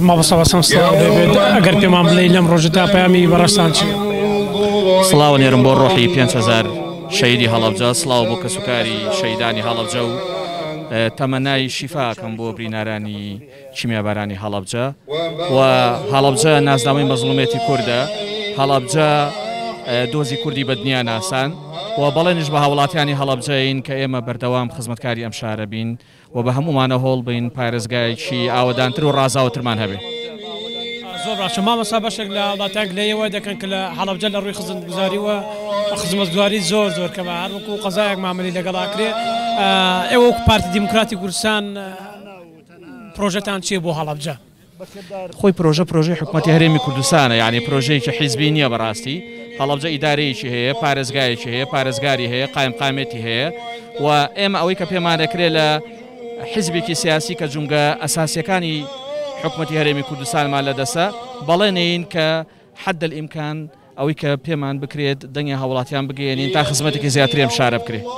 ما بصوصم الصلاة أقرب يوم ليلة مروجتها بيامي برستانش صلاة ونيرم بور روحي بيان تزار شهيدي هلبجة صلاة وبوك سكاري شهيداني هلبجة تمنای شفاکم بو برینارانی کیمیابرانی هەڵەبجە و هەڵەبجە نازنامەی مەظلومێتی کوردە هەڵەبجە دۆزی کوردی بە دنیا ناسان و بەڵێنش بە هاوڵاتیانی هەڵەبجەین کە ئێمە بەردەوام خزمەتکاری ئەم شارە بین و بە هەمومانە هۆڵ بین پارێزگایەکی ئاوادانتر و ڕازاوترمان هەبێ. زۆر باشە مامەسا بەشێک لە وڵاتانێک لەوێ دەکەن کە لە هەڵەبجە لە ڕووی خزمەتگوزاریوە خزمەتگوزاری زۆر زۆر کەمە هەروەکو قەزایەک مامەلی لەگەڵاکرێ. ئێوە پارتی دیموکراتی کوردستان پرۆژەتان چییە بۆ هەڵەبجە؟ خۆی پرۆژە پرۆژەی حکوومەتی هەرێمی کوردستانە، یعنی پرۆژەیەکی حیزبی نییە بەڕاستی. هەڵەبجە ئیدارەیەکی هەیە، پارێزگایەکی هەیە، پارێزگاری هەیە، قایمقامەتی هەیە و ئێمە ئەوەی کە پێمان دەکرێت لە حیزبێکی سیاسی کە جونگە ئەساسیەکانی حکوومەتی هەرێمی کوردستانمان لەدەسە بەڵێنین کە حد الئیمکان ئەوەی کە پێمان بکرێت دەنگی هاوڵاتیان بگەێنین تا خزمەتێکی زیاتری ئەم شارە بکرێت.